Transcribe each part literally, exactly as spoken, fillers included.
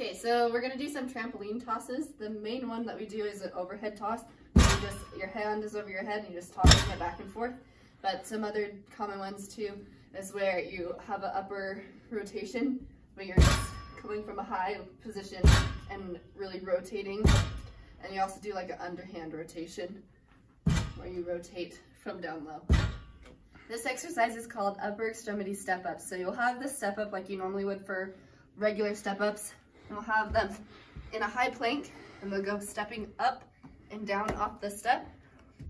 Okay, so we're gonna do some trampoline tosses. The main one that we do is an overhead toss. You just, your hand is over your head and you just toss it back and forth. But some other common ones too is where you have an upper rotation, where you're just coming from a high position and really rotating. And you also do like an underhand rotation, where you rotate from down low. This exercise is called upper extremity step ups. So you'll have the step up like you normally would for regular step ups. And we'll have them in a high plank and they'll go stepping up and down off the step.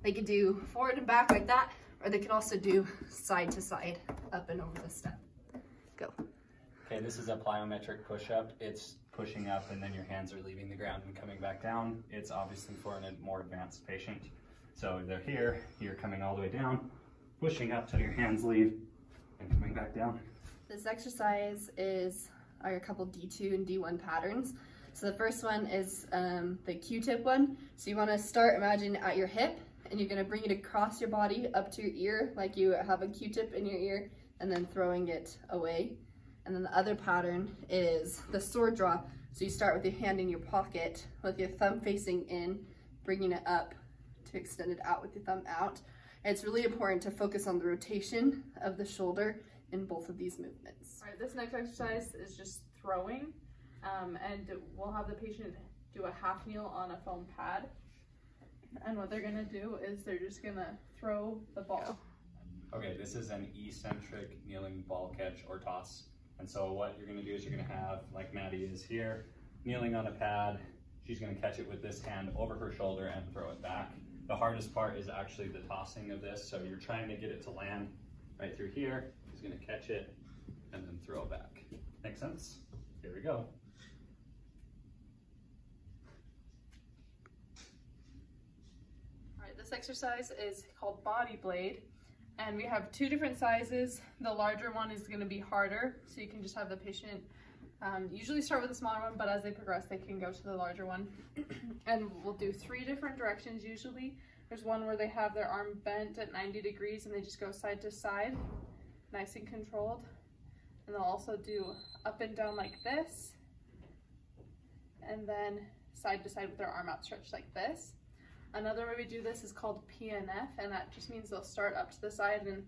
They could do forward and back like that, or they can also do side to side, up and over the step. Go. Okay, this is a plyometric push-up. It's pushing up and then your hands are leaving the ground and coming back down. It's obviously for a more advanced patient. So they're here, you're coming all the way down, pushing up till your hands leave and coming back down. This exercise is are a couple D two and D one patterns. So the first one is um, the Q-tip one. So you wanna start, imagine at your hip, and you're gonna bring it across your body up to your ear, like you have a Q-tip in your ear, and then throwing it away. And then the other pattern is the sword draw. So you start with your hand in your pocket, with your thumb facing in, bringing it up to extend it out with your thumb out. And it's really important to focus on the rotation of the shoulder in both of these movements. All right, this next exercise is just throwing, um, and we'll have the patient do a half kneel on a foam pad. And what they're gonna do is they're just gonna throw the ball. Okay, this is an eccentric kneeling ball catch or toss. And so what you're gonna do is you're gonna have, like Maddie is here, kneeling on a pad. She's gonna catch it with this hand over her shoulder and throw it back. The hardest part is actually the tossing of this. So you're trying to get it to land right through here. She's gonna catch it and then throw it back. Make sense? Here we go. This exercise is called Body Blade, and we have two different sizes. The larger one is going to be harder, so you can just have the patient um, usually start with the smaller one, but as they progress they can go to the larger one. And we'll do three different directions usually. There's one where they have their arm bent at ninety degrees and they just go side to side, nice and controlled. And they'll also do up and down like this, and then side to side with their arm outstretched like this. Another way we do this is called P N F, and that just means they'll start up to the side and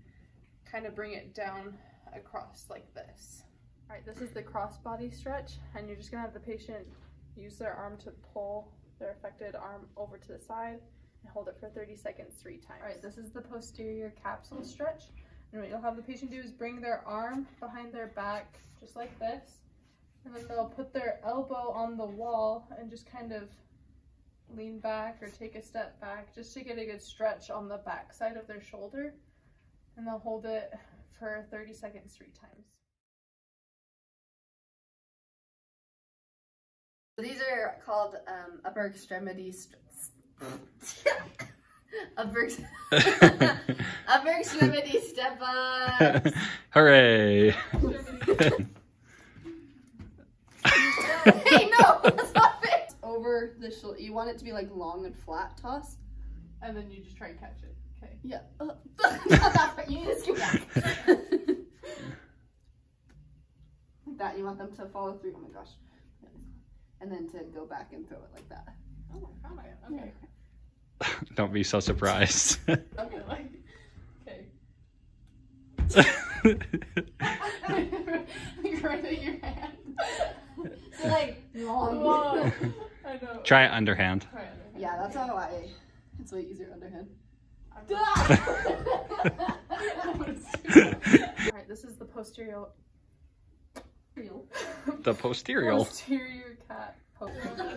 kind of bring it down across like this. All right, this is the crossbody stretch, and you're just gonna have the patient use their arm to pull their affected arm over to the side and hold it for thirty seconds three times. All right, this is the posterior capsule stretch, and what you'll have the patient do is bring their arm behind their back just like this, and then they'll put their elbow on the wall and just kind of lean back or take a step back just to get a good stretch on the back side of their shoulder, and they'll hold it for thirty seconds three times. So these are called um, upper extremity upper, upper extremity step ups. Hooray! Hey, no. Over the shoulder, you want it to be like long and flat toss, and then you just try and catch it. Okay. Yeah. Uh, not that part. You need to scoot back. Like that. You want them to follow through. Oh my gosh. And then to go back and throw it like that. Oh my god. Okay. Yeah. Don't be so surprised. Okay. Like. Okay. You're running your hand. So like long. I know. Try it underhand. Try underhand. Yeah, that's how I. It's way easier underhand. Alright, this is the posterior. The posterior. Posterior cat. Posterior.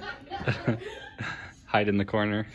Hide in the corner.